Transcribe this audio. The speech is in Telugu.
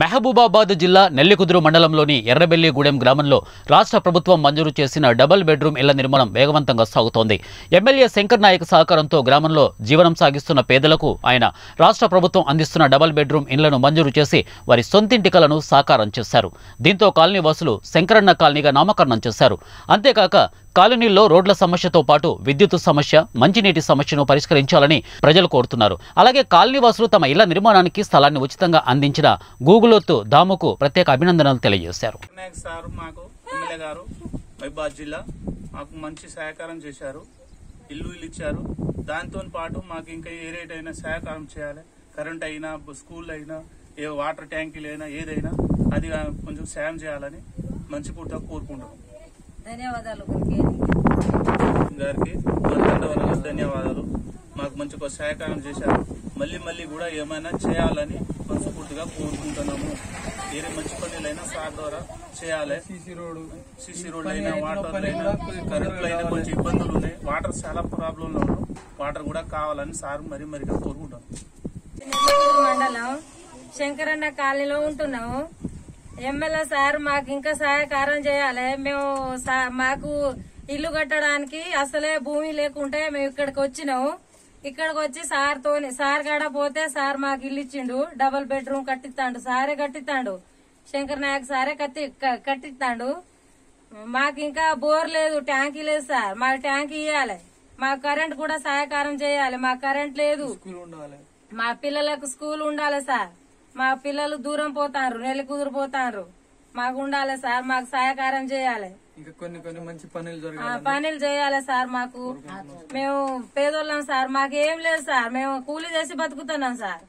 మహబూబాబాద్ జిల్లా నెల్లికుదురు మండలంలోని ఎర్రబెల్లి గూడెం గ్రామంలో రాష్ట్ర ప్రభుత్వం మంజూరు చేసిన డబుల్ బెడ్రూమ్ ఇళ్ల నిర్మాణం వేగవంతంగా సాగుతోంది. ఎమ్మెల్యే శంకర్ నాయక్ సహకారంతో గ్రామంలో జీవనం సాగిస్తున్న పేదలకు ఆయన రాష్ట్ర ప్రభుత్వం అందిస్తున్న డబుల్ బెడ్రూమ్ ఇళ్లను మంజూరు చేసి వారి సొంతింటి కలను సాకారం చేశారు. దీంతో కాలనీ వాసులు శంకరన్న కాలనీగా నామకరణం చేశారు. అంతేకాక కాలనీల్లో రోడ్ల సమస్యతో పాటు విద్యుత్ సమస్య, మంచినీటి సమస్యను పరిష్కరించాలని ప్రజలు కోరుతున్నారు. అలాగే కాలనీవాసులు తమ ఇళ్ల నిర్మాణానికి స్థలాన్ని ఉచితంగా అందించిన గూగులొత్తు దాముకు ప్రత్యేక అభినందనలు తెలియజేశారు. మాకు మంచి సహకారం చేశారు, ఇల్లు ఇచ్చారు. దాంతో పాటు మాకు ఇంకా ఏ రేట్ అయినా సహకారం చేయాలి. కరెంట్ అయినా, స్కూల్ అయినా, ఏ వాటర్ ట్యాంకులు అయినా, ఏదైనా అది కొంచెం సాయం చేయాలని మంచి పూర్తిగా కోరుకుంటున్నాం. ధన్యవాదాలు గారికి, ధన్యవాదాలు. మాకు మంచిగా సహకారం చేశారు. మళ్ళీ కూడా ఏమైనా చేయాలని మనస్ఫూర్తిగా కోరుకుంటున్నాము. వేరే మంచి పనులైనా సార్ ద్వారా చేయాలి. సిసి రోడ్ అయినా, వాటర్ అయినా, కరెంట్ అయినా కొంచెం ఇబ్బందులు ఉన్నాయి. వాటర్ చాలా ప్రాబ్లంలో ఉన్నాం. వాటర్ కూడా కావాలని సార్ మరిగా కోరుకుంటాం. మండలం శంకరన్న కాలనీలో ఉంటున్నాము. ఎమ్మెల్యే సార్ మాకు ఇంకా సహాయకారం చేయాలి. మేము మాకు ఇల్లు కట్టడానికి అసలే భూమి లేకుంటే మేము ఇక్కడికి వచ్చినాము. ఇక్కడికి వచ్చి సార్ కాడ పోతే సార్ మాకు ఇల్లు ఇచ్చిండు. డబుల్ బెడ్రూమ్ కట్టిస్తాడు, సారే కట్టిస్తాడు. శంకర్ నాయక్ సారే కట్టిస్తాడు. మాకు ఇంకా బోర్ లేదు, ట్యాంకీ లేదు సార్. మాకు ట్యాంకీ ఇవ్వాలి. మా కరెంట్ కూడా సహాయకారం చేయాలి. మా కరెంట్ లేదు. మా పిల్లలకు స్కూల్ ఉండాలి సార్. మా పిల్లలు దూరం పోతారు, నెల్లికుదురు పోతారు. మాకు ఉండాలి సార్, మాకు సహాయకారం చేయాలి. ఇంకా కొన్ని మంచి పనులు చేయాలి సార్. మాకు మేము పేదోళ్ళం సార్. మాకేం లేదు సార్. మేము కూలీ చేసి బతుకుతున్నాం సార్.